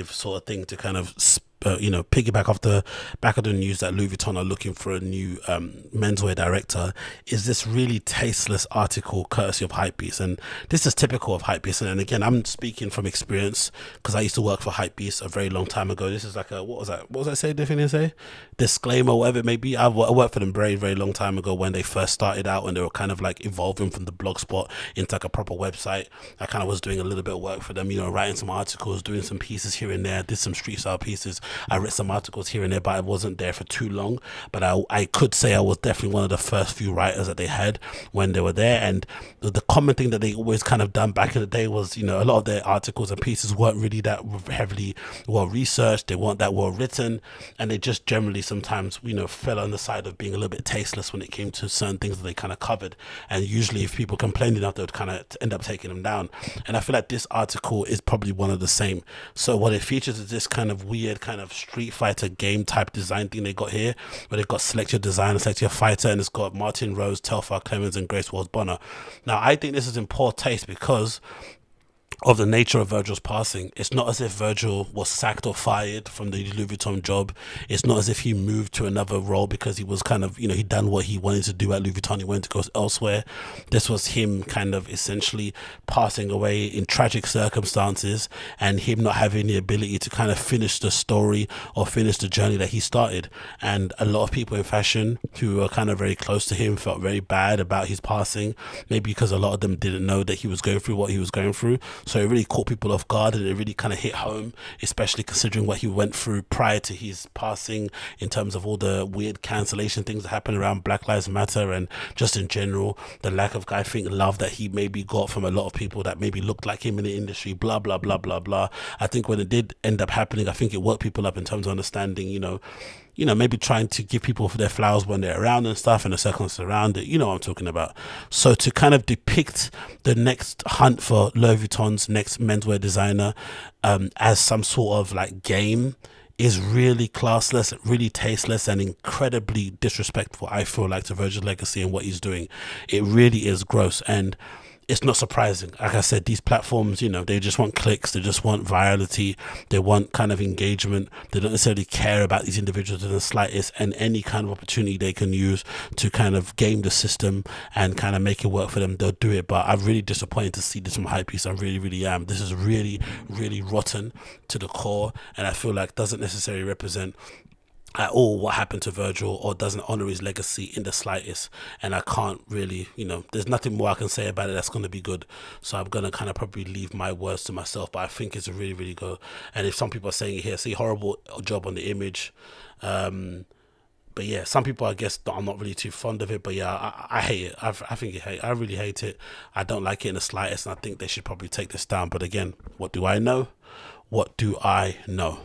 active sort of thing to kind of you know, piggyback off the back of the news that Louis Vuitton are looking for a new menswear director, is this really tasteless article courtesy of Hypebeast. And this is typical of Hypebeast. And again, I'm speaking from experience because I used to work for Hypebeast a very long time ago. This is like a, what was I saying? Disclaimer, whatever it may be. I worked for them very, very long time ago when they first started out and they were kind of like evolving from the Blogspot into like a proper website. I kind of was doing a little bit of work for them, you know, writing some articles, doing some pieces here and there, did some street style pieces. I read some articles here and there, but I wasn't there for too long. But I could say I was definitely one of the first few writers that they had when they were there. And the common thing that they always kind of done back in the day was, you know, a lot of their articles and pieces weren't really that heavily well researched, they weren't that well written, and they just generally sometimes, you know, fell on the side of being a little bit tasteless when it came to certain things that they kind of covered. And usually if people complained enough, they would kind of end up taking them down. And I feel like this article is probably one of the same. So what it features is this kind of weird kind of Street Fighter game type design thing they got here, where they've got select your design, select your fighter, and it's got Martin Rose, Telfar Clemens, and Grace Wales Bonner. Now I think this is in poor taste because of the nature of Virgil's passing. It's not as if Virgil was sacked or fired from the Louis Vuitton job. It's not as if he moved to another role because he was kind of, you know, he'd done what he wanted to do at Louis Vuitton, he wanted to go elsewhere. This was him kind of essentially passing away in tragic circumstances and him not having the ability to kind of finish the story or finish the journey that he started. And a lot of people in fashion who were kind of very close to him felt very bad about his passing, maybe because a lot of them didn't know that he was going through what he was going through. So it really caught people off guard and it really kind of hit home, especially considering what he went through prior to his passing in terms of all the weird cancellation things that happened around Black Lives Matter and just in general, the lack of, I think, love that he maybe got from a lot of people that maybe looked like him in the industry, blah, blah, blah, blah, blah. I think when it did end up happening, I think it woke people up in terms of understanding, you know, maybe trying to give people their flowers when they're around and stuff and the circumstances around it. You know what I'm talking about. So to kind of depict the next hunt for Louis Vuitton's next menswear designer as some sort of like game is really classless, really tasteless, and incredibly disrespectful, I feel like, to Virgil's legacy and what he's doing. It really is gross. And it's not surprising. Like I said, these platforms, you know, they just want clicks, they just want virality, they want kind of engagement. They don't necessarily care about these individuals in the slightest, and any kind of opportunity they can use to kind of game the system and kind of make it work for them, they'll do it. But I'm really disappointed to see this from Hypebeast. I really, really am. This is really, really rotten to the core, and I feel like doesn't necessarily represent at all what happened to Virgil or doesn't honor his legacy in the slightest. And I can't really, you know, there's nothing more I can say about it that's going to be good, so I'm going to kind of probably leave my words to myself. But I think it's a really, really good, and if some people are saying it here, see, horrible job on the image. But yeah, some people, I guess, I'm not really too fond of it, but yeah, I hate it. I really hate it. I don't like it in the slightest, and I think they should probably take this down. But again, what do I know? What do I know?